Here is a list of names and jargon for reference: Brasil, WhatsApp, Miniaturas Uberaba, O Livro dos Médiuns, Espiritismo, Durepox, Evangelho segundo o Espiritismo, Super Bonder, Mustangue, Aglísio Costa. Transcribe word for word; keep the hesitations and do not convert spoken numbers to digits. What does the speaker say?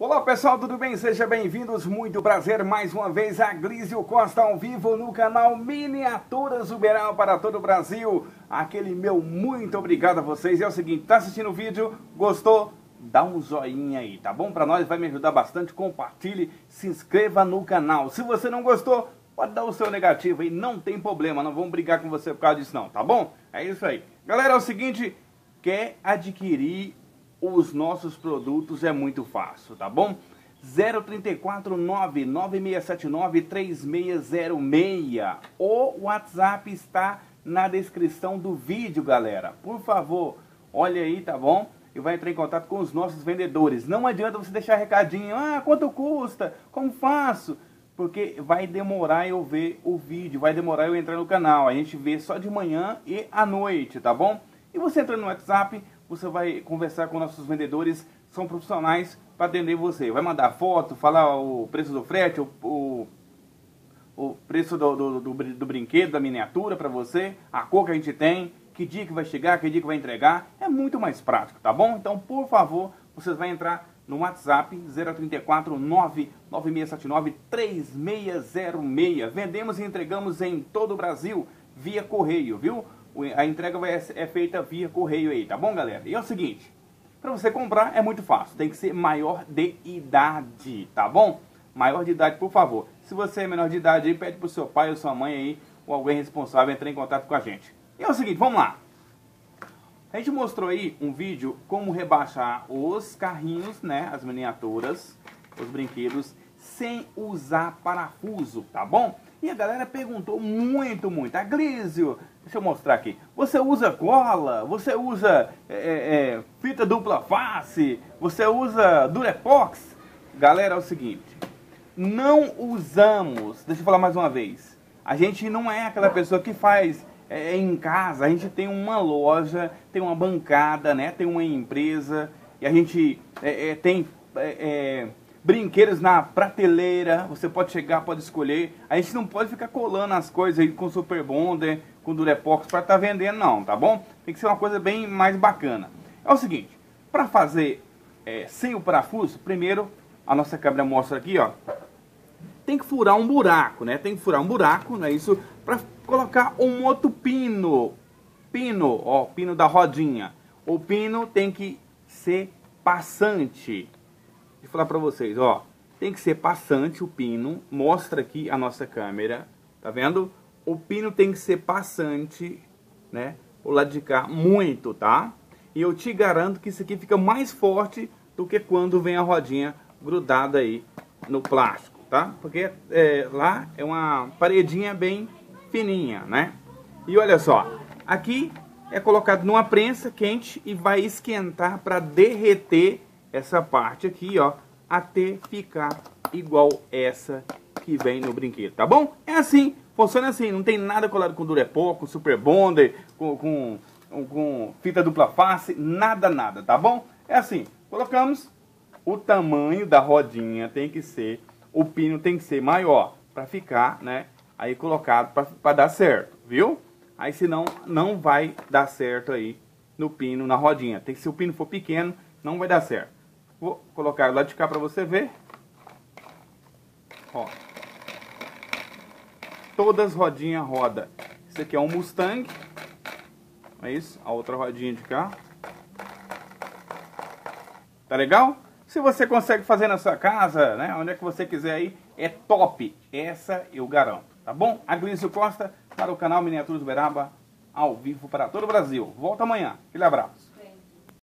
Olá pessoal, tudo bem? Sejam bem-vindos, muito prazer, mais uma vez, Aglísio Costa ao vivo no canal Miniaturas Uberaba para todo o Brasil. Aquele meu muito obrigado a vocês. E é o seguinte, tá assistindo o vídeo, gostou? Dá um joinha aí, tá bom? Para nós vai me ajudar bastante, compartilhe, se inscreva no canal. Se você não gostou, pode dar o seu negativo aí, não tem problema, não vamos brigar com você por causa disso não, tá bom? É isso aí. Galera, é o seguinte, quer adquirir os nossos produtos é muito fácil, tá bom? zero três quatro, nove nove seis sete nove, três seis zero seis. O WhatsApp está na descrição do vídeo, galera. Por favor, olha aí, tá bom? E vai entrar em contato com os nossos vendedores. Não adianta você deixar recadinho. Ah, quanto custa? Como faço? Porque vai demorar eu ver o vídeo, vai demorar eu entrar no canal. A gente vê só de manhã e à noite, tá bom? E você entrando no WhatsApp, você vai conversar com nossos vendedores, são profissionais para atender você. Vai mandar foto, falar o preço do frete, o, o, o preço do, do, do, do brinquedo, da miniatura para você, a cor que a gente tem, que dia que vai chegar, que dia que vai entregar. É muito mais prático, tá bom? Então, por favor, vocês vão entrar no WhatsApp zero três quatro, nove nove seis sete nove, três seis zero seis. Vendemos e entregamos em todo o Brasil via correio, viu? A entrega vai, é feita via correio aí, tá bom, galera? E é o seguinte, para você comprar é muito fácil, tem que ser maior de idade, tá bom? Maior de idade, por favor. Se você é menor de idade, aí, pede pro seu pai ou sua mãe aí, ou alguém responsável, entrar em contato com a gente. E é o seguinte, vamos lá. A gente mostrou aí um vídeo como rebaixar os carrinhos, né, as miniaturas, os brinquedos, sem usar parafuso, tá bom? E a galera perguntou muito, muito. Aglísio, deixa eu mostrar aqui. Você usa cola? Você usa é, é, fita dupla face? Você usa Durepox? Galera, é o seguinte. Não usamos. Deixa eu falar mais uma vez. A gente não é aquela pessoa que faz é, em casa. A gente tem uma loja, tem uma bancada, né? Tem uma empresa. E a gente é, é, tem... É, é, brinquedos na prateleira, você pode chegar, pode escolher. A gente não pode ficar colando as coisas aí com Super Bonder, com Durepox para estar tá vendendo não, tá bom? Tem que ser uma coisa bem mais bacana. É o seguinte, para fazer é, sem o parafuso, primeiro a nossa câmera mostra aqui, ó. Tem que furar um buraco, né? Tem que furar um buraco, não é isso? Para colocar um outro pino, pino, ó, pino da rodinha. O pino tem que ser passante. Vou falar pra vocês, ó, tem que ser passante o pino, mostra aqui a nossa câmera, tá vendo? O pino tem que ser passante, né, o lado de cá, muito, tá? E eu te garanto que isso aqui fica mais forte do que quando vem a rodinha grudada aí no plástico, tá? Porque é, lá é uma paredinha bem fininha, né? E olha só, aqui é colocado numa prensa quente e vai esquentar pra derreter essa parte aqui, ó, até ficar igual essa que vem no brinquedo, tá bom? É assim, funciona assim, não tem nada colado com Durepox, com Super Bonder, com, com, com fita dupla face, nada, nada, tá bom? É assim, colocamos, o tamanho da rodinha tem que ser, o pino tem que ser maior, pra ficar, né, aí colocado pra, pra dar certo, viu? Aí senão, não vai dar certo aí no pino, na rodinha, tem que se o pino for pequeno, não vai dar certo. Vou colocar do lado de cá para você ver. Ó. Todas rodinhas roda. Esse aqui é um Mustang. É isso. A outra rodinha de cá. Tá legal? Se você consegue fazer na sua casa, né? Onde é que você quiser aí. É top. Essa eu garanto. Tá bom? Aglísio Costa para o canal Miniaturas Uberaba. Ao vivo para todo o Brasil. Volta amanhã. Aquele abraço.